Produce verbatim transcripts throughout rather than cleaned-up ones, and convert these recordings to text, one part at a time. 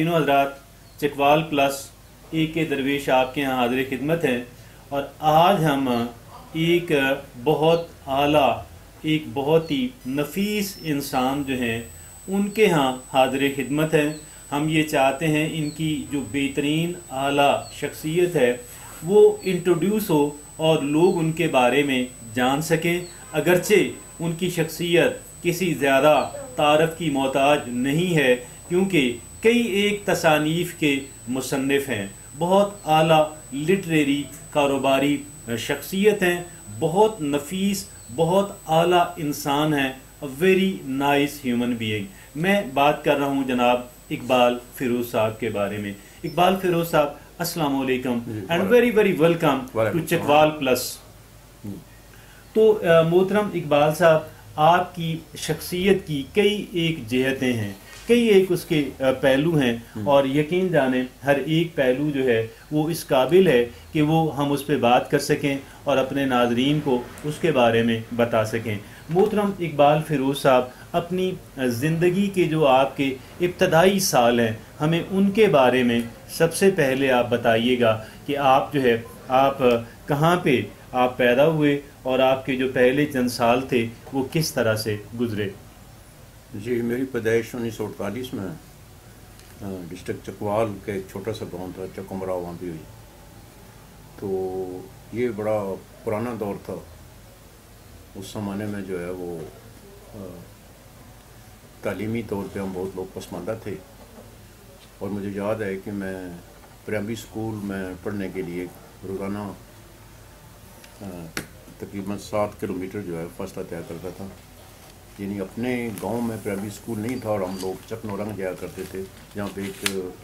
खातिनों हजरात, चकवाल प्लस ए के दरवेश आपके यहाँ हाजिर खिदमत है और आज हम एक बहुत आला, एक बहुत ही नफीस इंसान जो हैं उनके यहाँ हाजिर खिदमत है। हम ये चाहते हैं इनकी जो बेहतरीन आला शख्सियत है वो इंट्रोड्यूस हो और लोग उनके बारे में जान सकें, अगरचे उनकी शख्सियत किसी ज़्यादा तारफ़ की मोहताज नहीं है क्योंकि कई एक तसानीफ़ के मुसन्निफ़ हैं, बहुत आला लिटरेरी कारोबारी शख्सियत हैं, बहुत नफीस, बहुत आला इंसान हैं, a very nice human being. मैं बात कर रहा हूँ जनाब इकबाल फिरोज साहब के बारे में। इकबाल फिरोज साहब, अस्सलाम वालेकुम and very very welcome to Chakwal plus. तो मोहतरम इकबाल साहब, आपकी शख्सियत की कई एक जहतें हैं, कई एक उसके पहलू हैं और यकीन जाने हर एक पहलू जो है वो इस काबिल है कि वो हम उस पर बात कर सकें और अपने नाजरीन को उसके बारे में बता सकें। मोहतरम इकबाल फिरोज साहब, अपनी ज़िंदगी के जो आपके इब्तदाई साल हैं हमें उनके बारे में सबसे पहले आप बताइएगा कि आप जो है आप कहाँ पे आप पैदा हुए और आपके जो पहले चंद साल थे वो किस तरह से गुजरे। जी, मेरी पैदाइश उन्नीस सौ अड़तालीस में डिस्ट्रिक्ट चकवाल का एक छोटा सा गांव था, चकुमरा, वहाँ भी हुई। तो ये बड़ा पुराना दौर था, उस ज़माने में जो है वो तालीमी तौर पे हम बहुत लोग पसमानदा थे और मुझे याद है कि मैं प्राइमरी स्कूल में पढ़ने के लिए रोज़ाना तकरीबन सात किलोमीटर जो है फासला तय करता था। यानी अपने गांव में प्राइमरी स्कूल नहीं था और हम लोग चकनौरंग जाया करते थे, जहाँ पे एक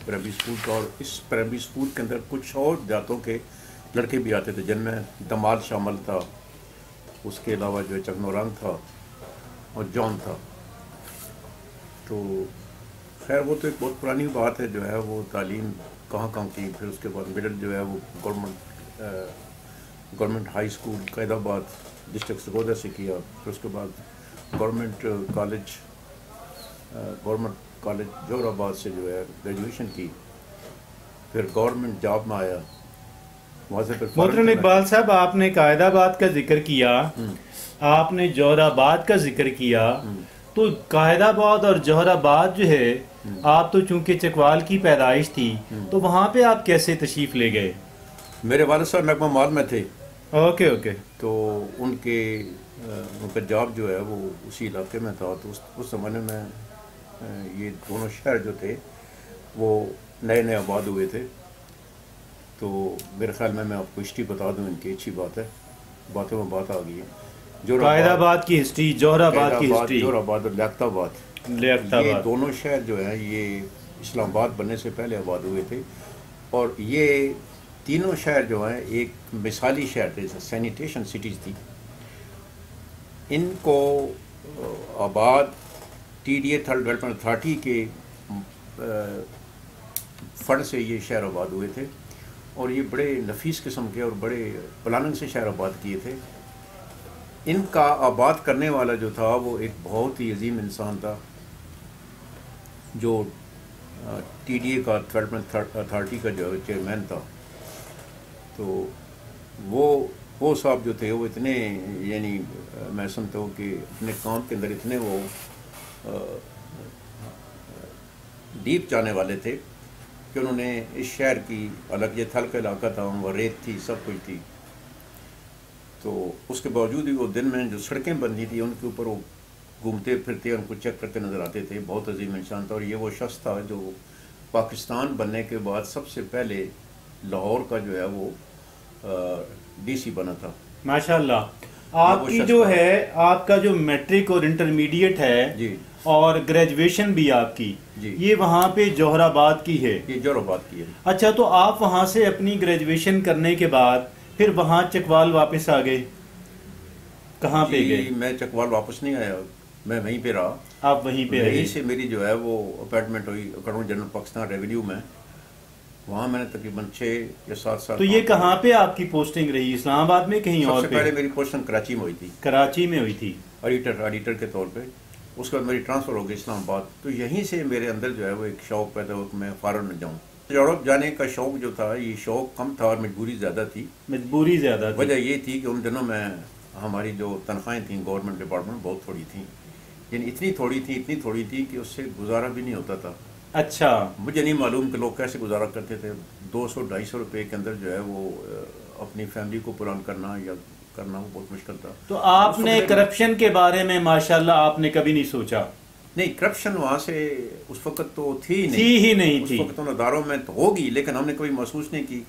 प्राइमरी स्कूल था और इस प्राइमरी स्कूल के अंदर कुछ और जातों के लड़के भी आते थे जिनमें दमाल शामिल था, उसके अलावा जो है चकनौरंग था और जॉन था। तो खैर वो तो एक बहुत पुरानी बात है जो है वो तालीम कहाँ कहाँ की। फिर उसके बाद मिडल जो है वो government government high school Qaidabad district Sargodha से किया। फिर उसके बाद government college government college Jauharabad से जो है ग्रेजुएशन की। फिर गवर्नमेंट जॉब में आया। मोहतरम इकबाल साहब, आपने कायदाबाद का जिक्र किया, आपने जोहराबाद का जिक्र किया, तो कायदाबाद और जोहराबाद जो है आप तो चूंकि चकवाल की पैदाइश थी तो वहाँ पे आप कैसे तशरीफ ले गए। मेरे वालिद साहब महकमा माल में थे। Okay okay. तो उनके उनका जॉब जो है वो उसी इलाके में था। तो उस उस ज़माने में ये दोनों शहर जो थे वो नए नए आबाद हुए थे। तो मेरे ख्याल में मैं आपको हिस्ट्री बता दूं इनकी, अच्छी बात है, बातों में बात आ गई है। जोहराबाद की हिस्ट्री, जोहराबाद की हिस्ट्री, जोहराबाद और लियाकताबाद, ये दोनों शहर जो हैं ये इस्लामाबाद बनने से पहले आबाद हुए थे और ये तीनों शहर जो हैं एक मिसाली शहर थे, सैनिटेशन सिटीज़ थी। इनको आबाद T D A third development authority के फंड से ये शहर आबाद हुए थे और ये बड़े नफीस किस्म के और बड़े प्लानिंग से शहर आबाद किए थे। इनका आबाद करने वाला जो था वो एक बहुत ही अजीम इंसान था जो टी डी ए का डेवलपमेंट अथॉरिटी का जो चेयरमैन था। तो वो वो साहब जो थे वो इतने, यानी मैं समझता हूँ कि अपने काम के अंदर इतने वो डीप जाने वाले थे कि उन्होंने इस शहर की, अलग ये थल का इलाका था, वहाँ रेत थी, सब कुछ थी, तो उसके बावजूद भी वो दिन में जो सड़कें बंदी थी उनके ऊपर वो घूमते फिरते उनको चेक करते नज़र आते थे। बहुत अजीम इंसान था और ये वो शख्स था जो पाकिस्तान बनने के बाद सबसे पहले लाहौर का जो है वो डी सी बना था। माशाल्लाह। आपकी जो है आपका जो मैट्रिक और इंटरमीडिएट है जी और ग्रेजुएशन भी आपकी ये वहाँ पे जोहराबाद की है। ये जोहराबाद की है। अच्छा, तो आप वहाँ से अपनी ग्रेजुएशन करने के बाद फिर वहाँ चकवाल वापस आ गए। कहाँ पे गए? मैं चकवाल वापस नहीं आया, मैं वहीं पे रहा। आप वहीं पे रहे? वहीं से मेरी जो है वो अपॉइंटमेंट हुई अकाउंट जनरल पाकिस्तान रेवेन्यू में। वहाँ मैंने तकरीबन छः या सात साल। तो ये कहाँ पे आपकी पोस्टिंग रही? इस्लामाबाद में कहीं और? सबसे पहले मेरी पोस्टिंग कराची में हुई थी। कराची में हुई थी, ऑडिटर ऑडिटर के तौर पर। उसके बाद मेरी ट्रांसफ़र हो गई इस्लामाबाद। तो यहीं से मेरे अंदर जो है वो एक शौक़ पैदा हुआ कि मैं फ़ॉरेन में जाऊँ। यूरोप जाने का शौक़ जो था ये शौक़ कम था और मजबूरी ज़्यादा थी। मजबूरी ज़्यादा थी। वजह ये थी कि उन दिनों में हमारी जो तनख्वाहें थीं गवर्नमेंट डिपार्टमेंट बहुत थोड़ी थी, यानी इतनी थोड़ी थी इतनी थोड़ी थी कि उससे गुजारा भी नहीं होता था। अच्छा, मुझे नहीं मालूम कि लोग कैसे गुजारा करते थे। दो सौ ढाई सौ रुपये के अंदर जो है वो अपनी फैमिली को पुरान करना या करना वो बहुत मुश्किल था। तो आपने करप्शन के बारे में माशाल्लाह आपने कभी नहीं सोचा? नहीं, करप्शन वहाँ से उस वक्त तो थी नहीं, थी ही नहीं उस थी। वक्त उन अदारों में तो होगी लेकिन हमने कभी महसूस नहीं की,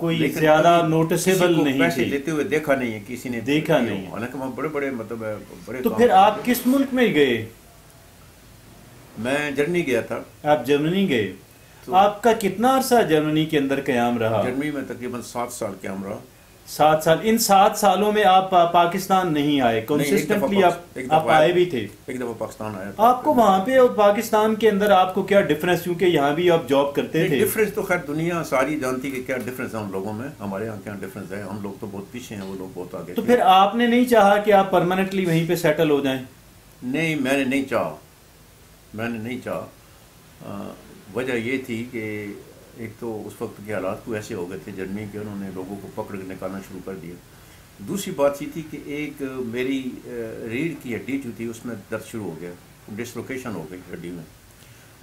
कोई ज्यादा नोटिसेबल नहीं, पैसे लेते हुए देखा नहीं है, किसी ने देखा नहीं। हालांकि वहाँ बड़े बड़े मतलब बड़े। तो फिर आप किस मुल्क में गए? मैं जर्मनी गया था। आप जर्मनी गए। आपका कितना अरसा जर्मनी के अंदर क़याम रहा? जर्मनी में तकरीबन सात साल क़याम रहा। सात साल। इन सात सालों में आप पाकिस्तान नहीं आए कंसिस्टेंटली? आप, आप आए भी थे। एक दफा पाकिस्तान आया था। आपको वहाँ पे और पाकिस्तान के अंदर आपको क्या डिफरेंस, क्योंकि यहाँ भी आप जॉब करते थे? डिफरेंस तो खैर दुनिया सारी जानती कि क्या डिफरेंस है हम लोगों में, हमारे यहाँ क्या डिफरेंस है। हम लोग तो बहुत पीछे हैं, वो लोग बहुत आगे। तो फिर आपने नहीं चाहा कि आप परमानेंटली वहीं पर सेटल हो जाए? नहीं, मैंने नहीं चाहा, मैंने नहीं चाहा। वजह ये थी कि एक तो उस वक्त के हालात को ऐसे हो गए थे जर्मनी के, उन्होंने लोगों को पकड़ के निकालना शुरू कर दिया। दूसरी बात ये थी कि एक मेरी रीढ़ की हड्डी जो थी उसमें दर्द शुरू हो गया, डिसलोकेशन हो गई हड्डी में।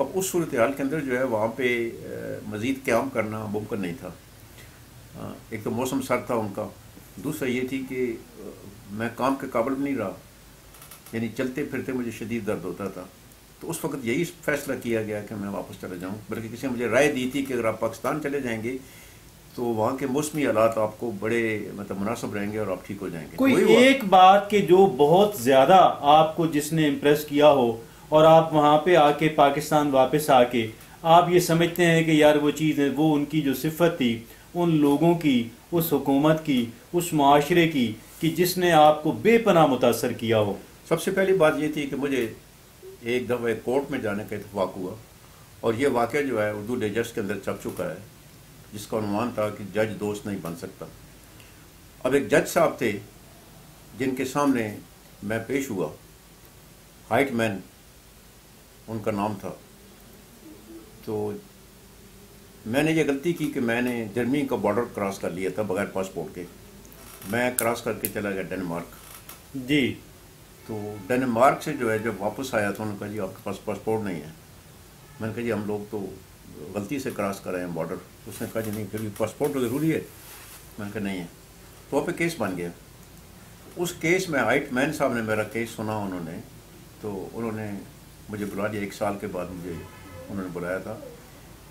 अब उस सूरत हाल के अंदर जो है वहाँ पे मज़ीद क़याम करना मुमकिन नहीं था। एक तो मौसम सर्द था उनका, दूसरा ये थी कि मैं काम के काबिल नहीं रहा, यानी चलते फिरते मुझे शदीद दर्द होता था। तो उस वक्त यही फैसला किया गया कि मैं वापस चले जाऊं। बल्कि किसी ने मुझे राय दी थी कि अगर आप पाकिस्तान चले जाएंगे तो वहाँ के मौसमी हालात आपको बड़े मतलब मुनासिब रहेंगे और आप ठीक हो जाएंगे। कोई एक बात के जो बहुत ज़्यादा आपको जिसने इम्प्रेस किया हो और आप वहाँ पे आके पाकिस्तान वापस आके आप ये समझते हैं कि यार वो चीज़ है, वो उनकी जो सिफत थी उन लोगों की, उस हुकूमत की, उस माशरे की कि जिसने आपको बेपनाह मुतासर किया हो? सबसे पहली बात ये थी कि मुझे एक दफ़ा एक कोर्ट में जाने का इत्तफाक़ हुआ और ये वाक़या जो है उर्दू डाइजेस्ट के अंदर छप चुका है, जिसका अनुमान था कि जज दोस्त नहीं बन सकता। अब एक जज साहब थे जिनके सामने मैं पेश हुआ, हाइटमैन उनका नाम था। तो मैंने ये गलती की कि मैंने जर्मनी का बॉर्डर क्रॉस कर लिया था बग़ैर पासपोर्ट के। मैं क्रॉस करके चला गया डेनमार्क जी। तो डेनमार्क से जो है जब वापस आया तो उन्होंने कहा जी आपके पास पासपोर्ट नहीं है। मैंने कहा जी हम लोग तो गलती से क्रॉस कराए हैं बॉर्डर। तो उसने कहा जी नहीं, फिर भी पासपोर्ट तो ज़रूरी है। मैंने कहा नहीं है। तो वहाँ पे केस बन गया। उस केस में हाइटमैन साहब ने मेरा केस सुना उन्होंने, तो उन्होंने मुझे बुला लिया। एक साल के बाद मुझे उन्होंने बुलाया था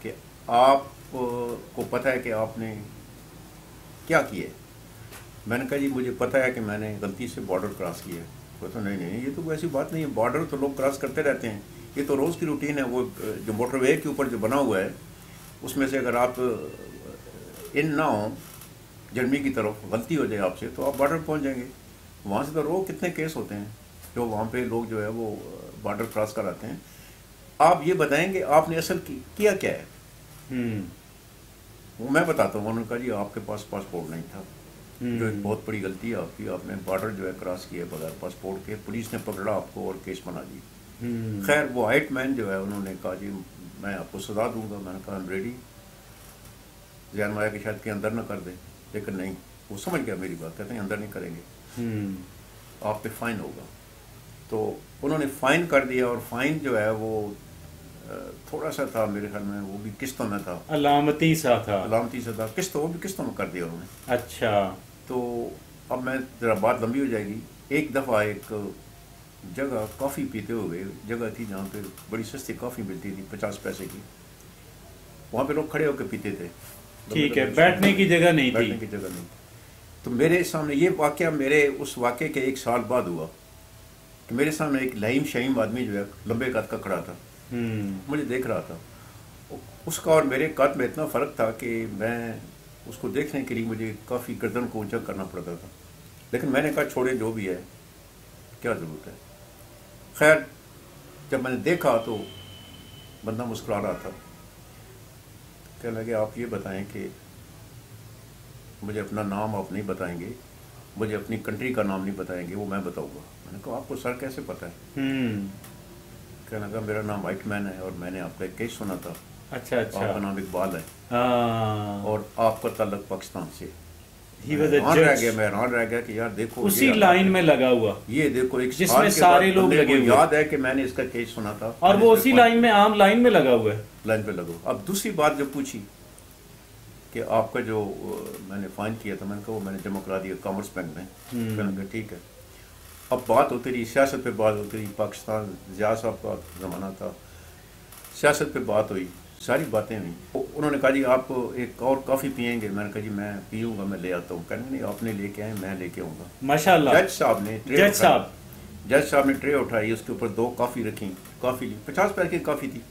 कि आप को पता है कि आपने क्या किया। मैंने कहा जी मुझे पता है कि मैंने गलती से बॉर्डर क्रॉस किया। तो नहीं नहीं, ये तो ऐसी बात नहीं है, बॉर्डर तो लोग क्रॉस करते रहते हैं, ये तो रोज़ की रूटीन है। वो जो मोटरवे के ऊपर जो बना हुआ है उसमें से अगर आप इन ना हो जर्मनी की तरफ, गलती हो जाए आपसे तो आप बॉर्डर पहुंच जाएंगे। वहाँ से तो रोज़ कितने केस होते हैं जो वहाँ पे लोग जो है वो बॉर्डर क्रॉस कराते हैं। आप ये बताएंगे आपने असल की, किया क्या है। वो मैं बताता हूँ। उन्होंने कहा जी आपके पास पासपोर्ट नहीं था, जो एक बहुत बड़ी गलती है आपकी, आपने बॉर्डर जो है क्रॉस किया बगैर पासपोर्ट के, पुलिस ने पकड़ा आपको और केस बना दी। खैर वो हाइटमैन जो है उन्होंने कहा जी मैं आपको सजा दूंगा। मैंने कहा आई एम रेडी, ध्यान माया कि शायद के अंदर ना कर दे, लेकिन नहीं, वो समझ गया मेरी बात, कहते हैं अंदर नहीं करेंगे, आप पे फाइन होगा। तो उन्होंने फाइन कर दिया और फाइन जो है वो थोड़ा सा था मेरे ख्याल में, वो भी किस्तों में था, अलामती सा था, अलामती सा था किस्तों, वो भी किस्तों में कर दिया उन्होंने। अच्छा, तो अब मैं ज़रा बात लंबी हो जाएगी। एक दफ़ा एक जगह कॉफ़ी पीते हुए, जगह थी जहाँ पे बड़ी सस्ती कॉफ़ी मिलती थी पचास पैसे की, वहाँ पे लोग खड़े होकर पीते थे, ठीक है, बैठने की जगह नहीं थी, बैठने की जगह नहीं। तो मेरे सामने ये वाक़या मेरे उस वाक़े के एक साल बाद हुआ कि मेरे सामने एक लहीम शहीम आदमी जो है लंबे कद का खड़ा था, मुझे देख रहा था। उसका और मेरे कद में इतना फ़र्क था कि मैं उसको देखने के लिए मुझे काफ़ी गर्दन को ऊंचा करना पड़ता था, लेकिन मैंने कहा छोड़े जो भी है, क्या ज़रूरत है। खैर जब मैंने देखा तो बंदा मुस्कुरा रहा था, कहने लगे आप ये बताएं कि मुझे अपना नाम आप नहीं बताएंगे मुझे अपनी कंट्री का नाम नहीं बताएंगे, वो मैं बताऊंगा। मैंने कहा आपको सर कैसे पता है? कहने लगा मेरा नाम हाइटमैन है और मैंने आपका एक केस सुना था। अच्छा अच्छा। आपका नाम इकबाल है और आपका ताल्लुक पाकिस्तान से। He was a judge. मैं हैरान रह गया कि यार देखो उसी लाइन में लगा हुआ, ये देखो एक जिसमें सारे लोग लगे हुए। याद है कि मैंने इसका केस सुना था और वो उसी लाइन में आम लाइन में लगा हुआ है, लाइन पे लगा। अब दूसरी बात जब पूछी कि आपका जो मैंने फाइन किया था, मैंने कहा वो मैंने जमा करा दिया कॉमर्स बैंक में। ठीक है, अब बात होती रही, सियासत पे बात होती रही, पाकिस्तान जिया साहब का ज़माना था, सियासत पे बात हुई, सारी बातें हुई। उन्होंने कहा जी आप एक और कॉफ़ी पियेंगे? मैंने कहा जी मैं पीऊँगा, मैं ले आता हूँ। कहने नहीं आपने लेके आए, मैं लेके आऊँगा। माशाल्लाह। जज साहब ने जज साहब जज साहब ने ट्रे उठाई, उसके ऊपर दो कॉफ़ी रखी, कॉफ़ी ली, पचास पैसे की कॉफ़ी थी,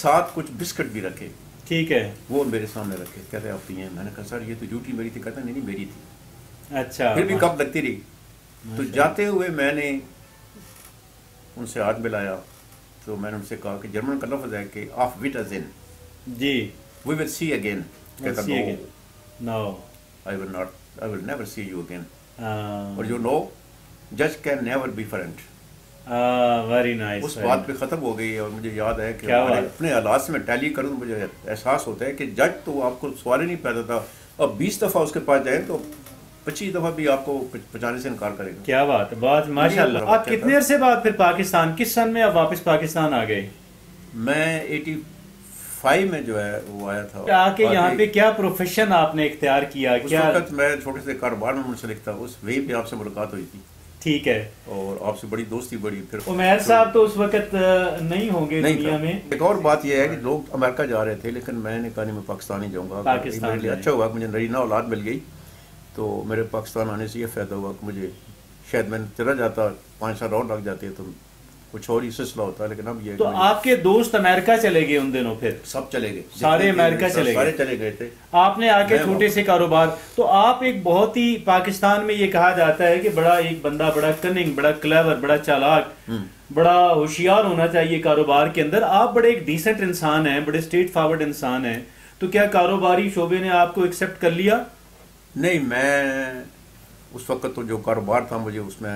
साथ कुछ बिस्किट भी रखे। ठीक है, वो मेरे सामने रखे, कहते आप पिए। मैंने कहा सर ये तो ड्यूटी मेरी थी। कहता नहीं नहीं मेरी थी। अच्छा। फिर भी कब लगती रही। तो जाते हुए मैंने उनसे हाथ मिलाया, तो मैंने उनसे कहा कि जर्मन का लफ्ज़ है कि of wit a in ji we will see again. No I will not, I will never see you again और you know just can never be friend. Very uh, nice nice, उस बात पे ख़त्म हो गई है। और मुझे याद है कि अपने हालात में टैली करूँ तो मुझे एहसास होता है कि जज तो आपको सवाल ही नहीं पैदा था, अब बीस दफ़ा उसके पास जाए तो पच्चीस दफ़ा भी आपको पहचाने से इनकार करेगा। क्या बात है, बात माशाल्लाह। आप कितने अरसे बाद फिर पाकिस्तान, किस सन में आप वापस पाकिस्तान आ गए? मैं एटी फाइव में जो है वो आया था। आके यहाँ पे क्या प्रोफेशन आपने इख्तियार किया? क्या मैं छोटे से कारोबार में मुंसलिक था, उस वहीं पर आपसे मुलाकात हुई थी। ठीक है, और आपसे बड़ी दोस्ती बड़ी। फिर उमर साहब तो उस वक्त नहीं होंगे दुनिया में। एक और बात यह है कि लोग अमेरिका जा रहे थे, लेकिन मैंने कहा मैं पाकिस्तान ही जाऊँगा। पाकिस्तान लिए अच्छा हुआ कि मुझे नरीना औलाद मिल गई, तो मेरे पाकिस्तान आने से ये फ़ायदा हुआ कि मुझे शायद मैंने चला जाता, पाँच साल और लग जाते तो कुछ और ही सिलसिला होता, लेकिन अब ये। तो आपके दोस्त अमेरिका चले गए उन दिनों? फिर सब चले गए, सारे अमेरिका चले गए, सारे चले गए थे। आपने आके छोटे से कारोबार, तो आप एक बहुत ही, पाकिस्तान में ये कहा जाता है कि बड़ा एक बंदा बड़ा कनिंग, बड़ा क्लेवर, बड़ा चालाक, बड़ा होशियार होना चाहिए कारोबार के अंदर। आप बड़े एक डिसेंट इंसान हैं, बड़े स्ट्रेट फॉरवर्ड इंसान हैं, तो क्या कारोबारी शोबे ने आपको एक्सेप्ट कर लिया? नहीं, मैं उस वक्त तो जो कारोबार था मुझे उसमें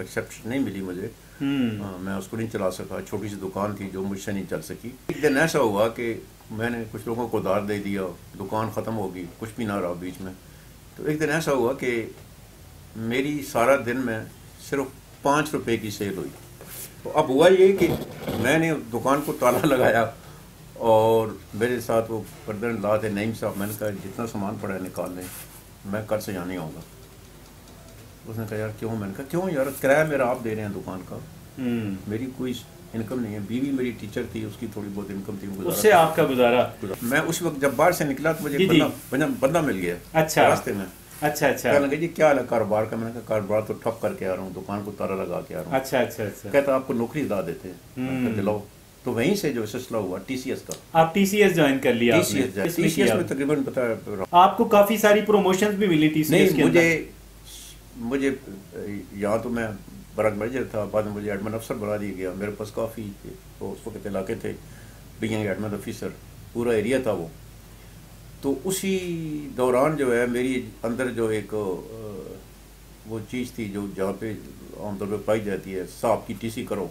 एक्सेप्ट नहीं मिली, मुझे Hmm. मैं उसको नहीं चला सका। छोटी सी दुकान थी जो मुझसे नहीं चल सकी। एक दिन ऐसा हुआ कि मैंने कुछ लोगों को उधार दे दिया, दुकान ख़त्म हो गई, कुछ भी ना रहा बीच में। तो एक दिन ऐसा हुआ कि मेरी सारा दिन में सिर्फ पाँच रुपए की सेल हुई। तो अब हुआ ये कि मैंने दुकान को ताला लगाया और मेरे साथ वो प्रदर्शन ला थे नईम साहब। मैंने कहा जितना सामान पड़ा है निकाल लें, मैं कल से यहाँ नहीं आऊँगा। उसने कहा यार क्यों? मैंने कहा क्यों यार, किराया मेरा आप दे रहे हैं दुकान का, मेरी कोई इनकम नहीं है। बीवी मेरी टीचर थी, उसकी थोड़ी बहुत इनकम थी, उससे आपका गुजारा। मैं उस वक्त जब बाहर से निकला तो मुझे बंदा बंदा मिल गया। अच्छा, रास्ते में। अच्छा अच्छा। कहने लगा जी क्या हाल है कारोबार का? मैंने कहा कारोबार तो ठप करके आ रहा हूँ, दुकान को ताला लगा के आ रहा हूँ। अच्छा अच्छा अच्छा। कहता आपको नौकरी दिला देते हैं, दिलाओ। तो वहीं से जो सिलसिला हुआ टीसीएस का। आप टीसीएस ज्वाइन कर लिया? टीसीएस में तकरीबन पता आपको काफी सारी प्रोमोशन भी मिली टीसीएस के? मुझे मुझे यहाँ तो मैं बराज मैनेजर था, बाद में मुझे एडमिन अफसर बना दिया गया। मेरे पास काफ़ी तो उस वक्त इलाके थे, बींग एडमिन ऑफिसर पूरा एरिया था वो। तो उसी दौरान जो है मेरी अंदर जो एक वो चीज़ थी जो जहाँ पे आमतौर पर पाई जाती है, साहब की टीसी करो,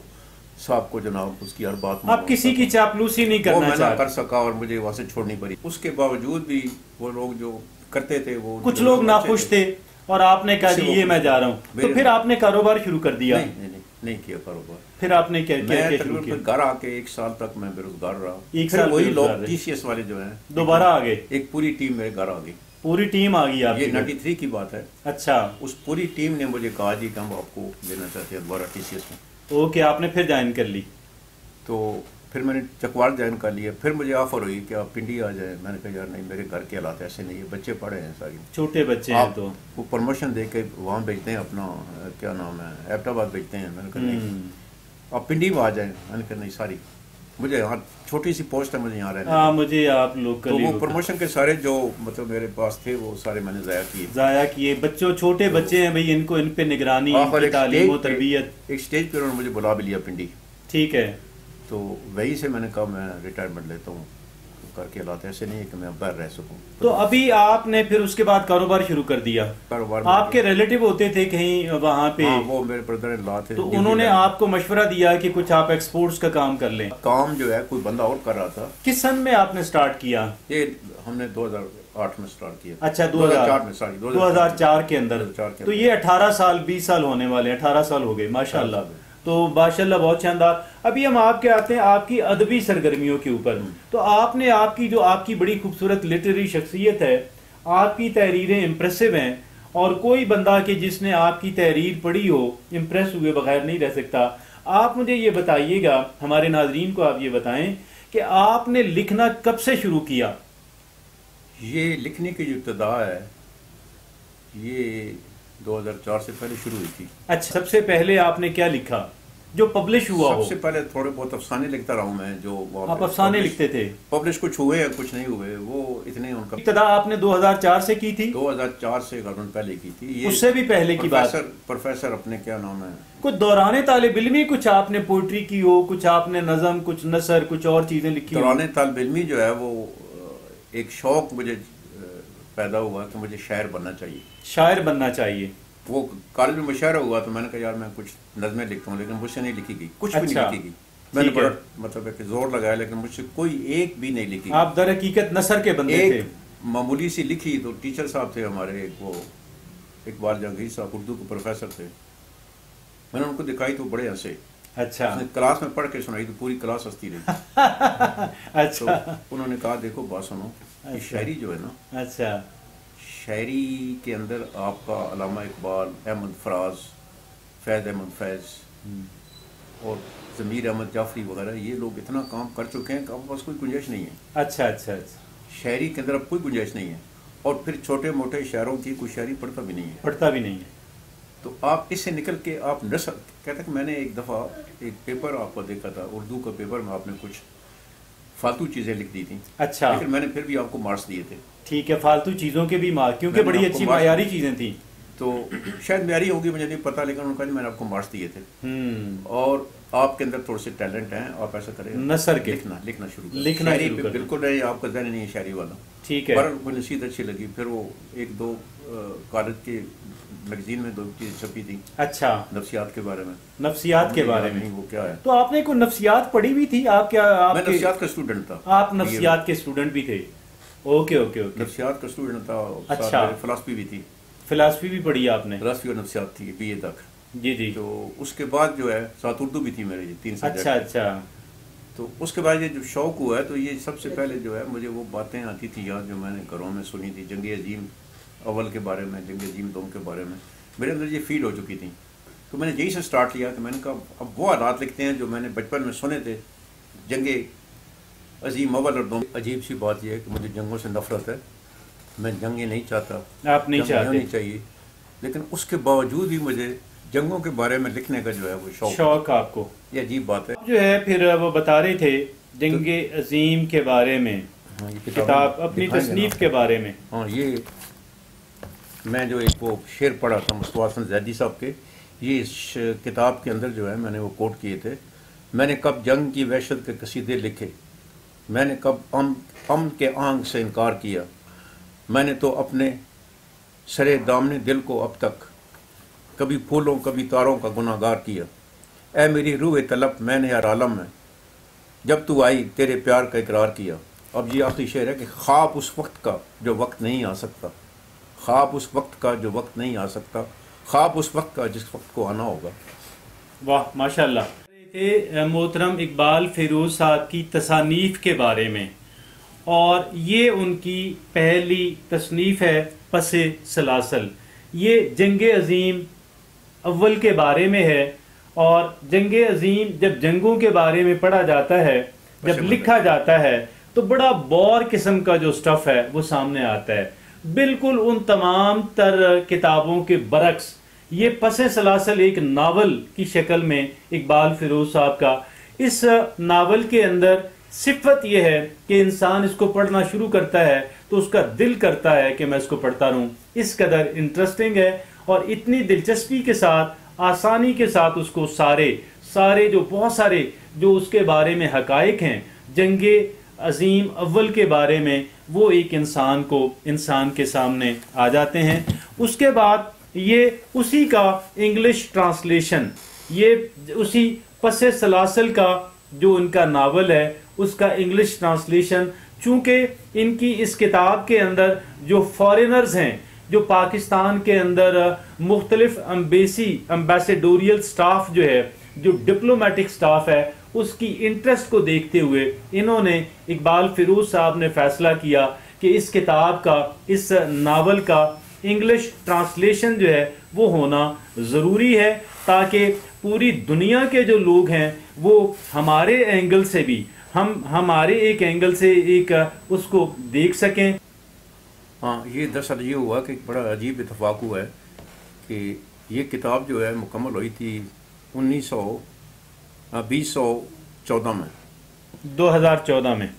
साहब को जनाब उसकी हर बात। आप किसी की चापलूसी नहीं करना चाहते? मैं कर सका और मुझे वहाँ से छोड़नी पड़ी। उसके बावजूद भी वो लोग जो करते थे, वो कुछ लोग नाखुश थे और आपने कहा ये मैं जा रहा हूँ, तो फिर आपने कारोबार शुरू कर दिया? नहीं नहीं, नहीं, नहीं किया कारोबार। फिर आपने क्या किया? मैं तकरीबन घर आके एक साल तक मैं बेरोजगार रहा। एक साल वही लोग टीसीएस वाले जो हैं दोबारा आ गए, एक पूरी टीम मेरे घर आ गई। पूरी टीम आ गई आपकी? ये नाइन्टी थ्री की बात है। अच्छा। उस पूरी टीम ने मुझे कहा जी हम आपको देना चाहते हैं दोबारा टीसीएस में। ओके, आपने फिर ज्वाइन कर ली? तो फिर मैंने चकवाल ज्वाइन कर लिया। फिर मुझे ऑफर हुई कि आप पिंडी आ जाए। मैंने कहा यार नहीं, मेरे घर के हालात ऐसे नहीं है, बच्चे पढ़े हैं सारे, छोटे बच्चे हैं, तो वो प्रमोशन दे के वहाँ भेजते हैं अपना क्या नाम है एबटाबाद भेजते हैं। मैंने कहा नहीं आप पिंडी में आ जाए। मैंने कहा नहीं सारी मुझे यहाँ छोटी सी पोस्ट है, मुझे यहाँ रहना है, मुझे आप लोग। तो वो प्रमोशन के सारे जो मतलब मेरे पास थे वो सारे मैंने ज़ाया किए, ज़ाया किए। बच्चों, छोटे बच्चे हैं भाई, इनको इन पर निगरानी, तालीम, तरबियत। एक स्टेज पर उन्होंने मुझे बुला भी लिया पिंडी। ठीक है, तो वहीं से मैंने कहा मैं रिटायरमेंट लेता हूँ। करके लाते, ऐसे नहीं कि मैं बाहर रह सकूं। तो अभी आपने फिर उसके बाद कारोबार शुरू कर दिया। आपके रिलेटिव होते थे कहीं वहाँ पे? हाँ, वो मेरे ब्रदर इन लॉ थे। तो उन्होंने आपको मशवरा दिया कि कुछ आप एक्सपोर्ट्स का काम कर लें? काम जो है कोई बंदा और कर रहा था। किस सन में आपने स्टार्ट किया? ये हमने दो हजार आठ में स्टार्ट किया। अच्छा, दो हजार चार में, सॉरी दो हजार चार के अंदर। तो ये अठारह साल बीस साल होने वाले, अठारह साल हो गए माशाल्लाह। तो माशाल्लाह बहुत शानदार। अभी हम आपके आते हैं आपकी अदबी सरगर्मियों के ऊपर। तो आपने आपकी जो आपकी बड़ी खूबसूरत लिटरेरी शख्सियत है, आपकी तहरीरें इम्प्रेसिव हैं और कोई बंदा कि जिसने आपकी तहरीर पढ़ी हो इम्प्रेस हुए बगैर नहीं रह सकता। आप मुझे ये बताइएगा, हमारे नाजरीन को आप ये बताएं कि आपने लिखना कब से शुरू किया? ये लिखने की जो इब्तदा है ये दो हज़ार चार से पहले शुरू हुई थी। अच्छा, सबसे पहले आपने क्या लिखा जो पब्लिश हुआ हो? सबसे पहले थोड़े बहुत अफसाने लिखता रहा हूँ मैं। जो आप अफसाने लिखते थे, पब्लिश कुछ हुए या कुछ नहीं हुए वो इतने उनका। इब्तिदा आपने दो हज़ार चार से की थी? दो हज़ार चार से गर्दन पहले की थी। ये उससे भी पहले की बात? प्रोफेसर अपने क्या नाम है, कुछ दौरान तालिब इल्मी कुछ आपने पोइट्री की हो, कुछ आपने नज़म, कुछ नसर, कुछ और चीजें लिखी? दौरान तालिब इल्मी जो है वो एक शौक मुझे पैदा हुआ कि मुझे शायर बनना चाहिए। शायर बनना चाहिए? वो कॉलेज में मुशायरा हुआ तो मैंने कहा यार मैं कुछ नज़में लिखता हूँ, लेकिन मुझसे नहीं लिखी गई कुछ। अच्छा, भी नहीं लिखी गई। मैंने बड़ा मतलब है कि जोर लगाया लेकिन मुझसे कोई एक भी नहीं लिखी। आप दर हकीकत नसर के बंदे थे? मामूली सी लिखी। तो टीचर साहब थे हमारे, वो इकबाल जंगीर साहब उर्दू के प्रोफेसर थे, मैंने उनको दिखाई तो बड़े हंसे। अच्छा, उसने क्लास में पढ़ के सुनाई तो पूरी क्लास हंसती रही। अच्छा, तो उन्होंने कहा देखो बात सुनो, अच्छा, शायरी जो है ना, अच्छा, शायरी के अंदर आपका अल्लामा इकबाल, अहमद फराज, फैज़ अहमद फैज़ और जमीर अहमद जाफरी वगैरह ये लोग इतना काम कर चुके हैं कि आपके पास कोई गुंजाइश नहीं है। अच्छा अच्छा अच्छा, शायरी के अंदर अब कोई गुंजाइश नहीं है। और फिर छोटे मोटे शायरों की कोई शायरी पढ़ता भी नहीं है। पढ़ता भी नहीं है। तो आप इससे निकल के आप नसर कहता कि मैंने एक दफ़ा एक पेपर आपको देखा था, उर्दू का पेपर में आपने कुछ फालतू चीज़ें लिख दी थी। अच्छा, लेकिन मैंने फिर भी आपको मार्क्स दिए थे। ठीक है, फालतू चीज़ों के भी मार्क्स, क्योंकि बड़ी अच्छी मयारी चीज़ें थी। तो शायद मयारी होगी मुझे नहीं पता, लेकिन उनका मैंने आपको मार्क्स दिए थे। और आपके अंदर थोड़े से टैलेंट हैं, आप ऐसा करें नसर के लिखना लिखना शुरू लिखना बिल्कुल नहीं, आपका जहन नहीं है शायरी वाला। ठीक है, पर मुझे नसीहत अच्छी लगी। फिर वो एक दो कॉलेज के मैगजीन में दो चीज़ छपी थी। अच्छा, नफ्सियात के बारे में? नफ्सियात के बारे में वो क्या है? तो आपने कोई नफ्सियात पढ़ी भी थी? आप क्या आप मैं नफ्सियात का स्टूडेंट था। आप नफ्सियात के स्टूडेंट भी थे? ओके ओके ओके, नफ्सियात का स्टूडेंट था। अच्छा, फिलॉसफी भी थी? फिलॉसफी भी पढ़ी आपने? फिलॉसफी और नफ्सियात थी बी ए तक। जी जी। तो उसके बाद जो है साथ उर्दू भी थी मेरे, तीन सब्जेक्ट। अच्छा अच्छा। तो उसके बाद ये जो शौक हुआ है तो ये सबसे पहले जो है मुझे वो बातें आती थी याद जो मैंने घरों में सुनी थी, जंग अजीम अव्वल के बारे में, जंग अजीम दोम के बारे में, मेरे अंदर ये फीड हो चुकी थी। तो मैंने यही से स्टार्ट लिया कि मैंने कहा अब वो आलात लिखते हैं जो मैंने बचपन में सुने थे, जंग अजीम अव्वल और दोम। अजीब सी बात यह है कि मुझे जंगों से नफरत है, मैं जंगे नहीं चाहता। आप नहीं चाहते? नहीं चाहिए, लेकिन उसके बावजूद भी मुझे जंगों के बारे में लिखने का जो है वो शौक शौक आपको? ये अजीब बात है जो है। फिर वो बता रहे थे जंग अजीम के बारे में किताब, अपनी तसनीफ के बारे में। हाँ, ये मैं जो एक वो शेर पढ़ा था मुस्तवासन जैदी साहब के, ये इस किताब के अंदर जो है मैंने वो कोट किए थे। मैंने कब जंग की वहशत के कसीदे लिखे, मैंने कब अम अम के आंग से इनकार किया, मैंने तो अपने सरे दामने दिल को अब तक कभी फूलों कभी तारों का गुनाहगार किया। ऐ मेरी रूह तलब मैंने यार आलम में जब तू आई तेरे प्यार का इकरार किया। अब ये आखिरी शेर है कि ख्वाब उस वक्त का जो वक्त नहीं आ सकता, ख्वाब उस वक्त का जो वक्त नहीं आ सकता, ख्वाब उस वक्त का जिस वक्त को आना होगा। वाह माशाल्लाह। मोहतरम इकबाल फिरोज साहब की तसानीफ के बारे में, और ये उनकी पहली तसनीफ है पसे सलासल। ये जंग अजीम अव्वल के बारे में है। और जंग अजीम जब जंगों के बारे में पढ़ा जाता है, जब लिखा जाता है तो बड़ा बौर किस्म का जो स्टफ़ है वो सामने आता है, बिल्कुल उन तमाम तर किताबों के बरक्स। ये पसे सलासल एक नावल की शक्ल में इकबाल फिरोज साहब का, इस नावल के अंदर सिफत यह है कि इंसान इसको पढ़ना शुरू करता है तो उसका दिल करता है कि मैं इसको पढ़ता रहूं। इस कदर इंटरेस्टिंग है और इतनी दिलचस्पी के साथ आसानी के साथ उसको सारे सारे जो बहुत सारे जो उसके बारे में हकायक हैं, जंगे अजीम अव्वल के बारे में वो एक इंसान को इंसान के सामने आ जाते हैं। उसके बाद ये उसी का इंग्लिश ट्रांसलेशन, ये उसी पसे सलासिल का जो इनका नावल है उसका इंग्लिश ट्रांसलेशन, चूँकि इनकी इस किताब के अंदर जो फॉरेनर्स हैं जो पाकिस्तान के अंदर मुख्तलिफ अम्बेसी अम्बेसडोरियल स्टाफ जो है जो डिप्लोमेटिक स्टाफ है उसकी इंटरेस्ट को देखते हुए इन्होंने इकबाल फिरोज साहब ने फैसला किया कि इस किताब का इस नावल का इंग्लिश ट्रांसलेशन जो है वो होना ज़रूरी है ताकि पूरी दुनिया के जो लोग हैं वो हमारे एंगल से भी हम हमारे एक एंगल से एक उसको देख सकें। हाँ, ये दरअसल ये हुआ कि बड़ा अजीब इतफाक़ हुआ है कि ये किताब जो है मुकम्मल हुई थी उन्नीस सौ बीस सौ चौदह में दो हज़ार चौदह में।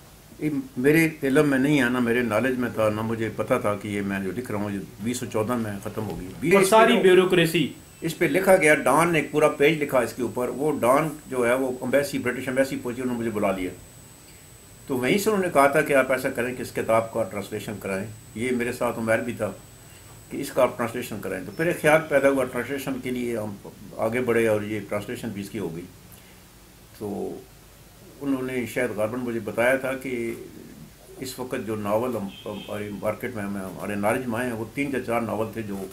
मेरे इलम में नहीं आना, मेरे नॉलेज में था ना, मुझे पता था कि ये मैं जो लिख रहा हूँ बीस सौ चौदह में ख़त्म होगी। सारी ब्यूरोक्रेसी इस पर लिखा गया, डॉन ने एक पूरा पेज लिखा इसके ऊपर। वो डॉन जो है वो अम्बेसी ब्रिटिश अम्बेसी पहुँची, उन्होंने मुझे बुला लिया तो वहीं से उन्होंने कहा था कि आप ऐसा करें कि इस किताब का ट्रांसलेशन कराएं। ये मेरे साथ उमर भी था कि इसका आप ट्रांसलेशन कराएं। तो फिर एक ख्याल पैदा हुआ ट्रांसलेशन के लिए, हम आगे बढ़े और ये ट्रांसलेशन भी इसकी हो गई। तो उन्होंने शायद गार्बन मुझे बताया था कि इस वक्त जो नावल हम हमारे मार्केट में हमें हमारे नॉलेज में आए हैं वो तीन या चार नावल थे जो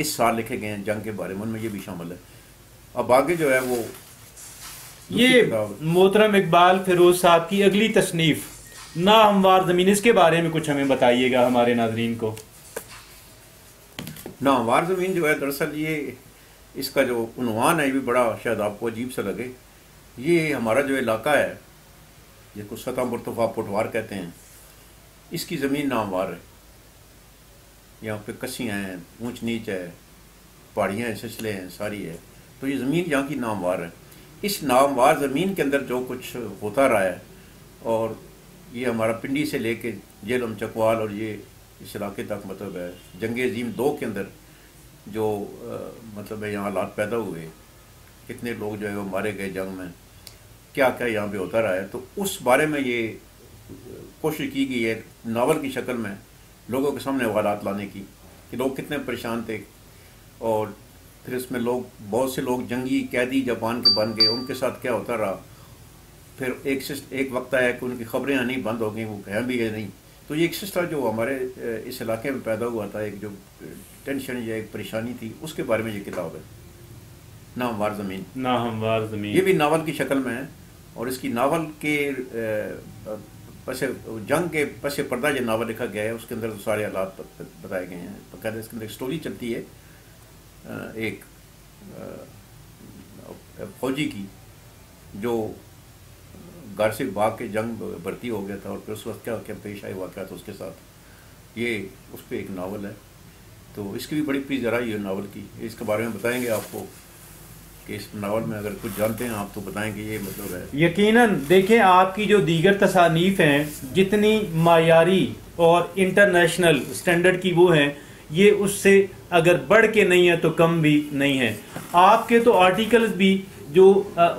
इस साल लिखे गए हैं जंग के बारे में, उनमें ये भी शामिल है। अब आगे जो है वो ये मोहतरम इकबाल फिरोज साहब की अगली तसनीफ नाहमवार ज़मीन, इसके बारे में कुछ हमें बताइएगा हमारे नाज़रीन को। नाहमवार ज़मीन जो है दरअसल ये इसका जो उन्वान है ये भी बड़ा शायद आपको अजीब सा लगे। ये हमारा जो इलाका है जिसको सतह मुर्तफ़ा पटवार कहते हैं, इसकी ज़मीन नाहमवार है। यहाँ पे कसियाँ हैं, ऊँच नीच है, पहाड़ियाँ हैं, सिलसिले हैं, सारी है। तो ये ज़मीन यहाँ की नाहमवार है। इस नामवार ज़मीन के अंदर जो कुछ होता रहा है और ये हमारा पिंडी से लेके जेलम चकवाल और ये इस इलाके तक, मतलब है जंगे अजीम दो के अंदर जो आ, मतलब है यहाँ हालात पैदा हुए, कितने लोग जो है वो मारे गए जंग में, क्या क्या यहाँ पे होता रहा है, तो उस बारे में ये कोशिश की गई है नावल की शक्ल में लोगों के सामने हालात लाने की कि लोग कितने परेशान थे। और फिर इसमें लोग बहुत से लोग जंगी कैदी जापान के बन गए, उनके साथ क्या होता रहा। फिर एक सिस्ट एक वक्त आया कि उनकी खबरें आनी बंद हो गई, वो कहीं भी गए नहीं। तो ये एक सिस्टम जो हमारे इस इलाके में पैदा हुआ था, एक जो टेंशन या एक परेशानी थी, उसके बारे में ये किताब है नाहमवार ज़मीन। नाहमवार ज़मीन ये भी नावल की शक्ल में है और इसकी नावल के पसे जंग के पसे पर्दा जो नावल लिखा गया है उसके अंदर तो सारे हालात बताए गए हैं। बकायदा इसके अंदर स्टोरी चलती है एक फौजी की जो घर से भाग के जंग भर्ती हो गया था और फिर उस वक्त क्या क्या पेश आए वाक़ा था उसके साथ, ये उस पर एक नावल है। तो इसकी भी बड़ी पीस जरा ये नावल की, इसके बारे में बताएंगे आपको कि इस नावल में अगर कुछ जानते हैं आप तो बताएंगे। ये मतलब है यकीनन देखें आपकी जो दीगर तसानीफ हैं जितनी मायारी और इंटरनेशनल स्टैंडर्ड की वो हैं, ये उससे अगर बढ़ के नहीं है तो कम भी नहीं है। आपके तो आर्टिकल्स भी जो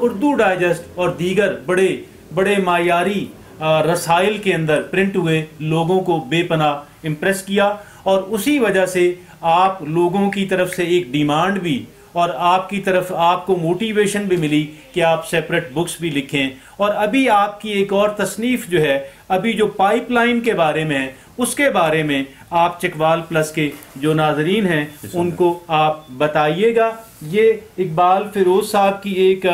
उर्दू डाइजेस्ट और दीगर बड़े बड़े मायारी रसायल के अंदर प्रिंट हुए लोगों को बेपनाह इम्प्रेस किया और उसी वजह से आप लोगों की तरफ से एक डिमांड भी और आपकी तरफ आपको मोटिवेशन भी मिली कि आप सेपरेट बुक्स भी लिखें। और अभी आपकी एक और तसनीफ़ जो है अभी जो पाइपलाइन के बारे में है उसके बारे में आप चकवाल प्लस के जो नाजरीन हैं उनको आप बताइएगा। ये इकबाल फिरोज साहब की एक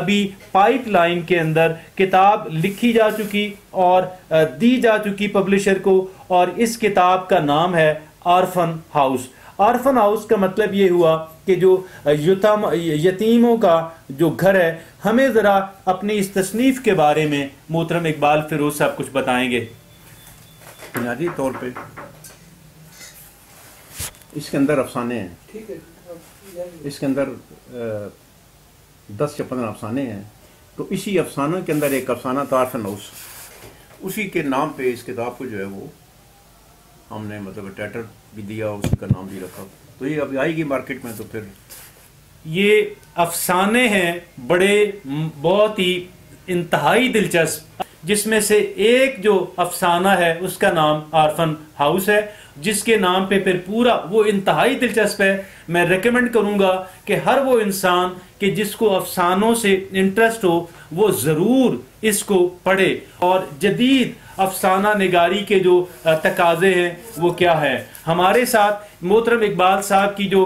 अभी पाइपलाइन के अंदर किताब लिखी जा चुकी और दी जा चुकी पब्लिशर को, और इस किताब का नाम है ऑर्फन हाउस। ऑर्फन हाउस का मतलब ये हुआ कि जो यतम यतीमों का जो घर है। हमें ज़रा अपनी इस तसनीफ़ के बारे में मोहतरम इकबाल फिरोज साहब कुछ बताएंगे। बुनियादी तौर पे इसके अंदर अफसाने हैं, ठीक है, इसके अंदर दस या पंद्रह अफसाने हैं। तो इसी अफसानों के अंदर एक अफसाना था ऑर्फन हाउस, उसी के नाम पे इस किताब को जो है वो हमने मतलब टाइटल भी दिया, उसका नाम भी रखा। तो ये अब आएगी मार्केट में। तो फिर ये अफसाने हैं बड़े बहुत ही इंतहाई दिलचस्प जिसमें से एक जो अफसाना है उसका नाम ऑर्फन हाउस है, जिसके नाम पे फिर पूरा वो इंतहाई दिलचस्प है। मैं रेकमेंड करूँगा कि हर वो इंसान कि जिसको अफसानों से इंटरेस्ट हो वो ज़रूर इसको पढ़े और जदीद अफसाना निगारी के जो तकाजे हैं वो क्या है। हमारे साथ मोहतरम इकबाल साहब की जो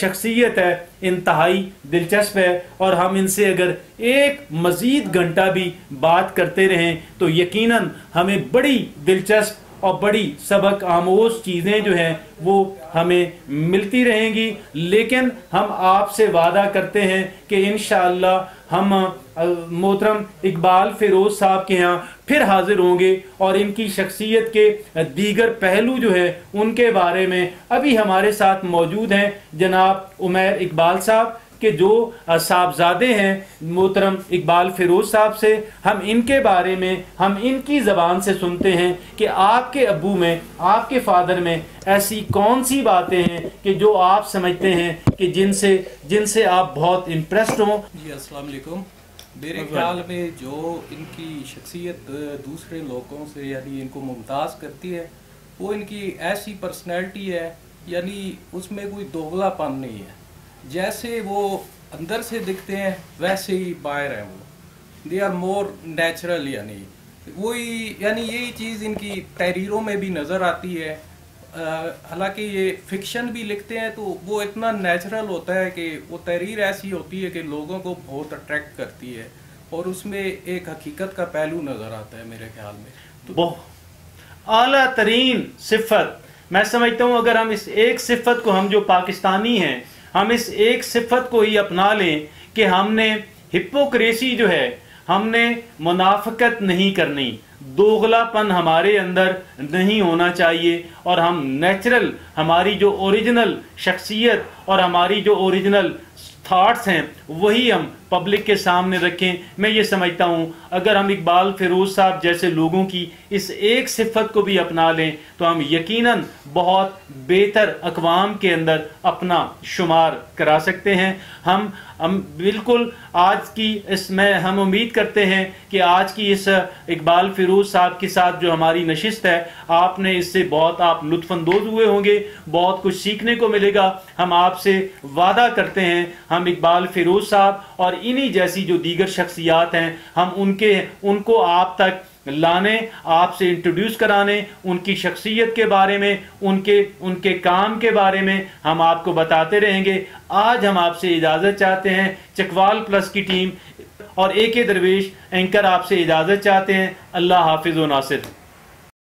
शख्सियत है इंतहाई दिलचस्प है और हम इनसे अगर एक मज़ीद घंटा भी बात करते रहें तो यकीनन हमें बड़ी दिलचस्प और बड़ी सबक आमोज चीज़ें जो हैं वो हमें मिलती रहेंगी। लेकिन हम आपसे वादा करते हैं कि इंशाअल्लाह हम मोहतरम इकबाल फ़िरोज़ साहब के यहाँ फिर हाजिर होंगे और इनकी शख्सियत के दीगर पहलू जो है उनके बारे में। अभी हमारे साथ मौजूद हैं जनाब उमर इकबाल साहब के जो साहबजादे हैं मोहतरम इकबाल फ़िरोज़ साहब से। हम इनके बारे में हम इनकी ज़बान से सुनते हैं कि आपके अबू में आपके फ़ादर में ऐसी कौन सी बातें हैं कि जो आप समझते हैं कि जिनसे जिनसे आप बहुत इम्प्रेस्ड हों। जी अस्सलाम वालेकुम। मेरे ख्याल में जो इनकी शख्सियत दूसरे लोगों से यानी इनको मुमताज़ करती है वो इनकी ऐसी पर्सनैलिटी है यानी उसमें कोई दोगलापन नहीं है। जैसे वो अंदर से दिखते हैं वैसे ही बाहर हैं वो। दे आर मोर नेचुरल यानी वही यानी यही चीज़ इनकी तहरीरों में भी नज़र आती है। हालांकि ये फिक्शन भी लिखते हैं तो वो इतना नेचुरल होता है कि वो तहरीर ऐसी होती है कि लोगों को बहुत अट्रैक्ट करती है और उसमें एक हकीकत का पहलू नज़र आता है मेरे ख्याल में। तो बहुत आला तरीन सिफत मैं समझता हूँ। अगर हम इस एक सिफत को हम जो पाकिस्तानी हैं हम इस एक सिफत को ही अपना लें कि हमने हिपोक्रेसी जो है हमने मुनाफकत नहीं करनी, दोगलापन हमारे अंदर नहीं होना चाहिए और हम नेचुरल हमारी जो ओरिजिनल शख्सियत और हमारी जो ओरिजिनल थाट्स हैं वही हम पब्लिक के सामने रखें। मैं ये समझता हूँ अगर हम इकबाल फ़िरोज़ साहब जैसे लोगों की इस एक सिफत को भी अपना लें तो हम यकीनन बहुत बेहतर अक़वाम के अंदर अपना शुमार करा सकते हैं। हम हम बिल्कुल आज की इसमें हम उम्मीद करते हैं कि आज की इस इकबाल फ़िरोज़ साहब के साथ जो हमारी नशिस्त है आपने इससे बहुत आप लुत्फ़अंदोज़ हुए होंगे, बहुत कुछ सीखने को मिलेगा। हम आपसे वादा करते हैं हम इकबाल फ़िरोज़ साहब और इन्हीं जैसी जो दीगर शख्सियात हैं हम उनके उनको आप तक लाने, आपसे इंट्रोड्यूस कराने, उनकी शख्सियत के बारे में उनके उनके काम के बारे में हम आपको बताते रहेंगे। आज हम आपसे इजाज़त चाहते हैं। चकवाल प्लस की टीम और ए के दरवेश एंकर आपसे इजाज़त चाहते हैं। अल्लाह हाफिज़ व नासिर।